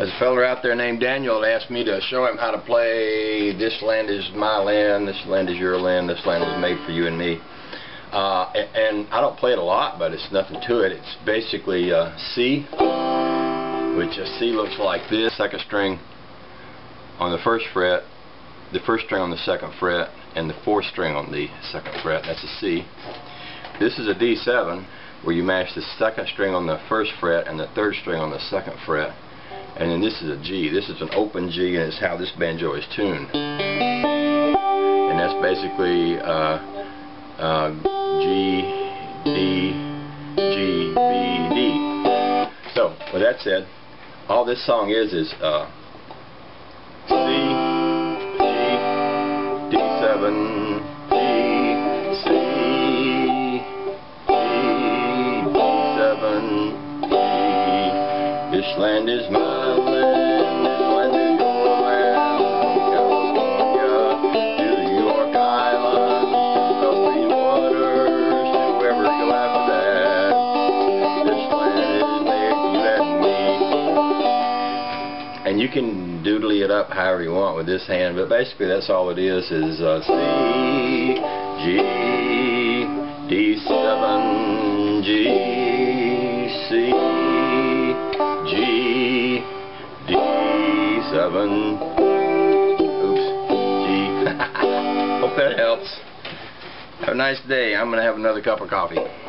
There's a fella out there named Daniel that asked me to show him how to play This Land Is My Land, This Land Is Your Land, This Land Was Made For You And Me. And I don't play it a lot, but it's nothing to it. It's basically C, which a C looks like this. Second string on the first fret, the first string on the second fret, and the fourth string on the second fret. That's a C. This is a D7, where you mash the second string on the first fret and the third string on the second fret. And then this is a G. This is an open G, and it's how this banjo is tuned. And that's basically G, D, G, B, D. So, with that said, all this song is C, G, D7, D, C, D, D7. This land is my land, this land is your land, from California to the York Islands, the green waters, whoever you after that, this land is made for you and me. And you can doodly it up however you want with this hand, but basically that's all it is C, G, D7, G, C, G, D7, oops, G. Hope that helps. Have a nice day. I'm going to have another cup of coffee.